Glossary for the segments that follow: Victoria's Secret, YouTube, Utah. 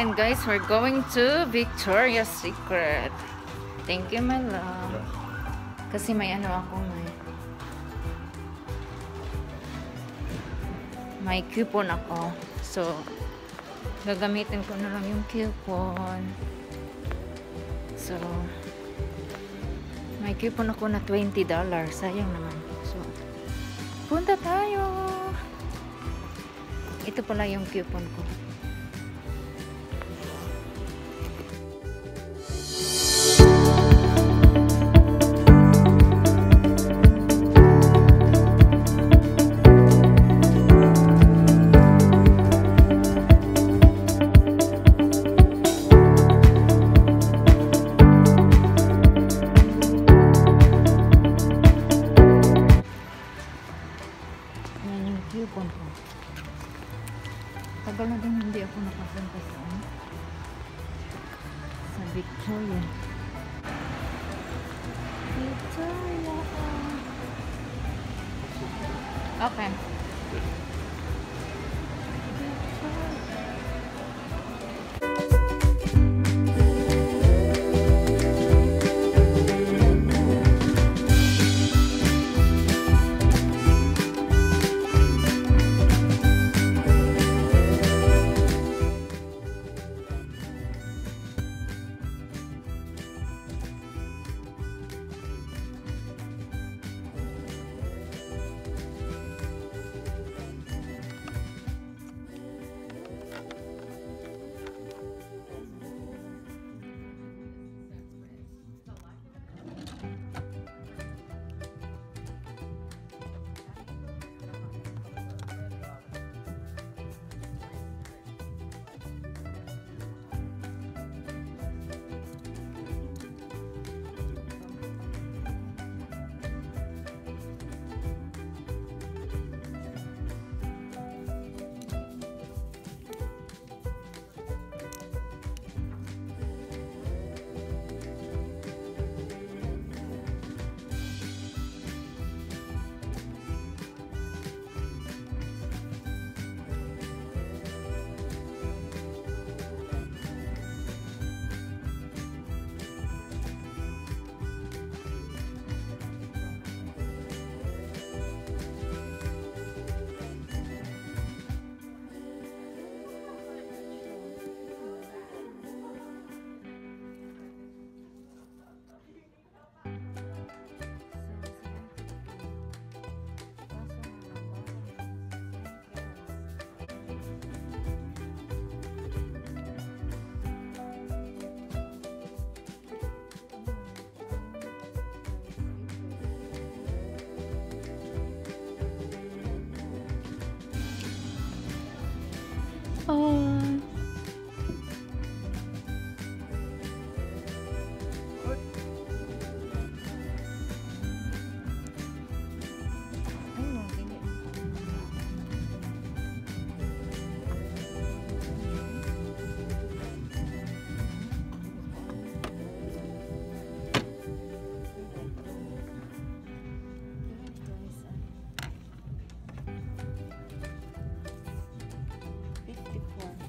And guys, we're going to Victoria's Secret. Thank you, my love. Kasi may ano ako, may coupon ako. So, gagamitin ko na lang yung coupon. So, may coupon ako na $20. Sayang naman. So, punta tayo. Ito pala yung coupon ko. Tagal na din hindi ako nakapunta sa Victoria. Okay.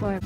platform.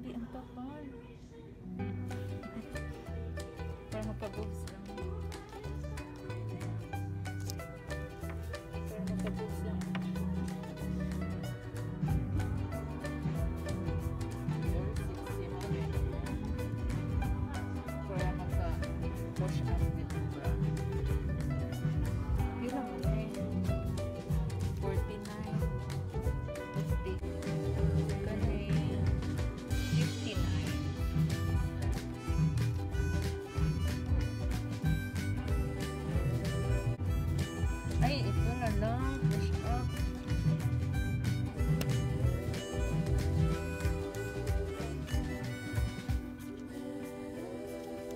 Grabe, ang tapal. Para magpa-boobs lang. Para magpa-boobs lang. Para magpa-wash up with the bra. Yun lang ako eh. 49. That's big. Kasi 59. Ay, ito na lang. Push up.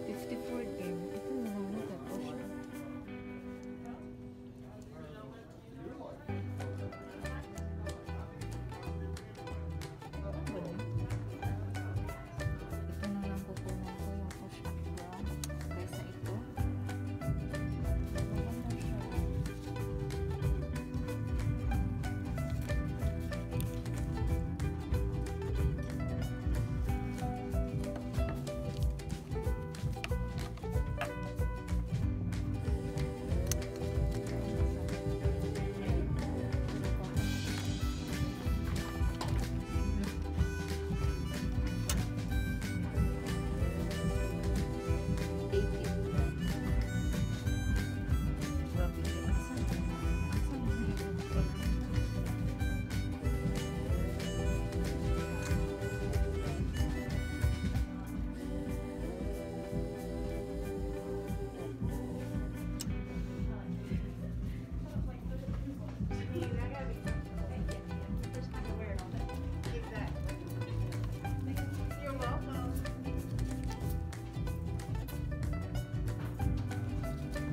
$54 din. Ito na lang na push up. Ito na lang kukuha ko yung push up bra. Kaysa ito. Maganda siya.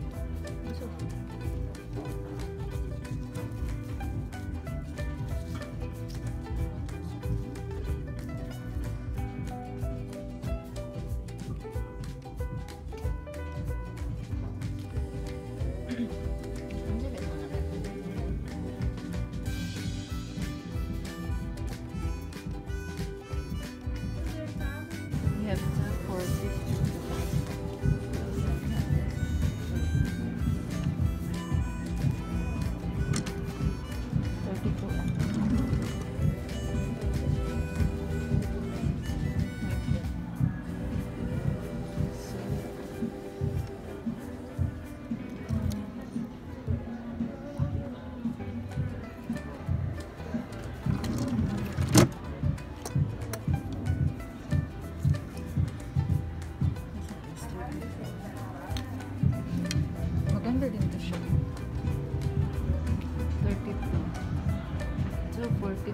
We have time for 15 to 5. Maganda din ito siya. 32. So, 450.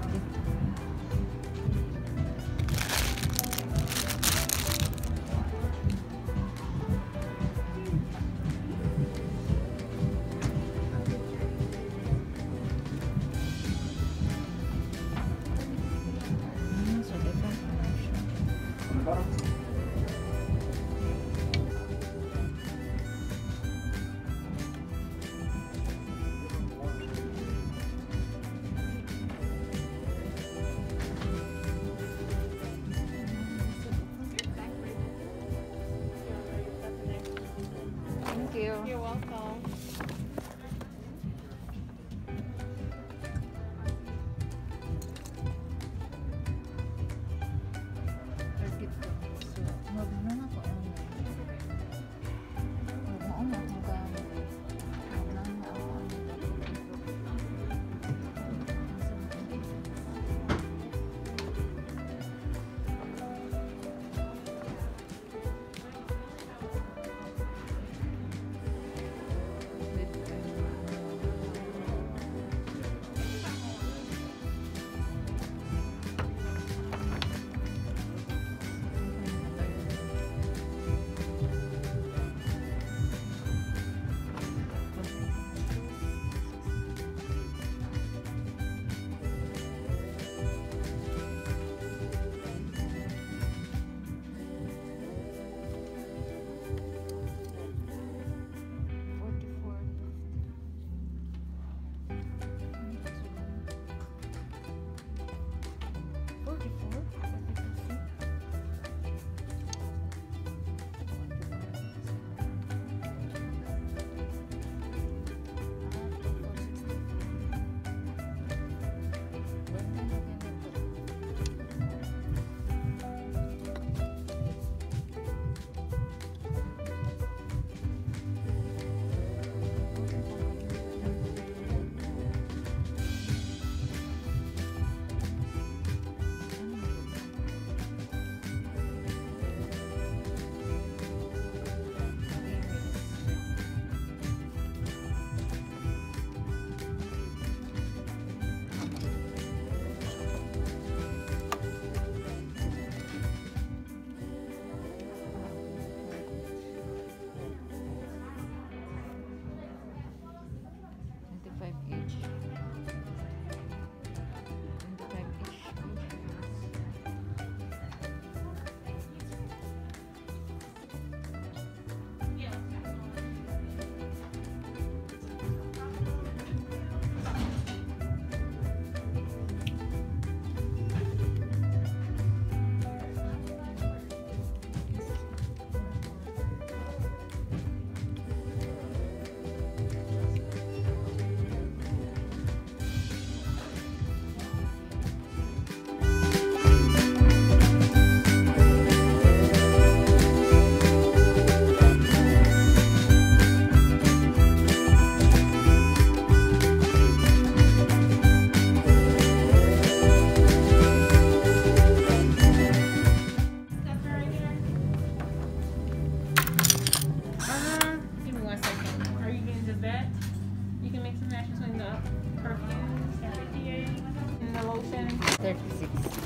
36.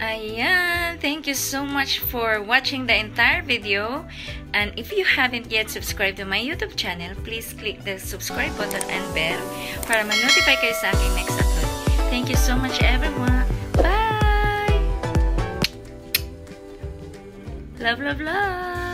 Ayan! Thank you so much for watching the entire video. And if you haven't yet subscribed to my YouTube channel, please click the subscribe button and bell para ma-notify kayo sa aking next upload. Thank you so much everyone. Bye! Love, love, love!